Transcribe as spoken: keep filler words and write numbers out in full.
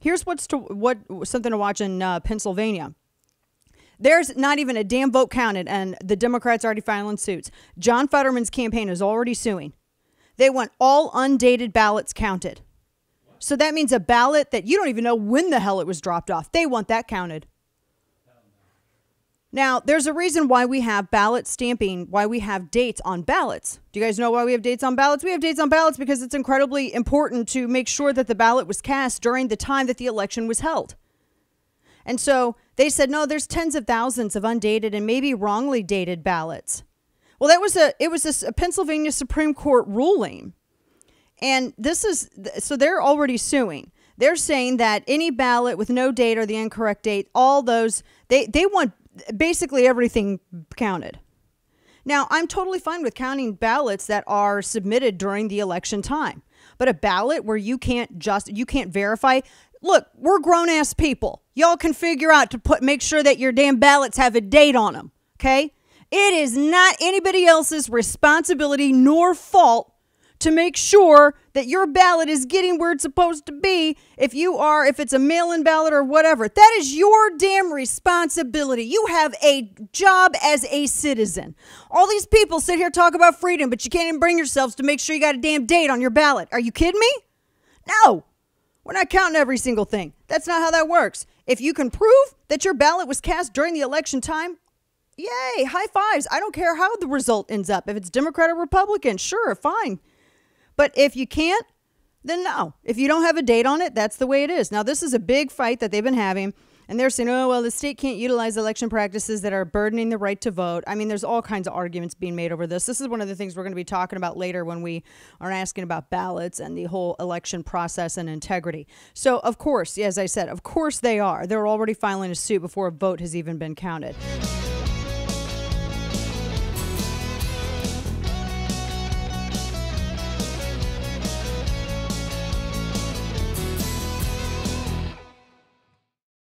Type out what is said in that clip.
Here's what's to what something to watch in uh, Pennsylvania. There's not even a damn vote counted, and the Democrats are already filing suits. John Fetterman's campaign is already suing. They want all undated ballots counted. So that means a ballot that you don't even know when the hell it was dropped off. They want that counted. Now, there's a reason why we have ballot stamping, why we have dates on ballots. Do you guys know why we have dates on ballots? We have dates on ballots because it's incredibly important to make sure that the ballot was cast during the time that the election was held. And so they said, no, there's tens of thousands of undated and maybe wrongly dated ballots. Well, that was a, it was a, a Pennsylvania Supreme Court ruling. And this is, so they're already suing. They're saying that any ballot with no date or the incorrect date, all those, they, they want basically everything counted. Now, I'm totally fine with counting ballots that are submitted during the election time. But a ballot where you can't just, you can't verify, look, we're grown-ass people. Y'all can figure out to put, make sure that your damn ballots have a date on them, okay? It is not anybody else's responsibility nor fault to make sure that your ballot is getting where it's supposed to be if you are, if it's a mail-in ballot or whatever. That is your damn responsibility. You have a job as a citizen. All these people sit here talk about freedom, but you can't even bring yourselves to make sure you got a damn date on your ballot. Are you kidding me? No. We're not counting every single thing. That's not how that works. If you can prove that your ballot was cast during the election time, yay, high fives. I don't care how the result ends up. If it's Democrat or Republican, sure, fine. But if you can't, then no. If you don't have a date on it, that's the way it is. Now, this is a big fight that they've been having, and they're saying, oh, well, the state can't utilize election practices that are burdening the right to vote. I mean, there's all kinds of arguments being made over this. This is one of the things we're going to be talking about later when we are asking about ballots and the whole election process and integrity. So, of course, as I said, of course they are. They're already filing a suit before a vote has even been counted.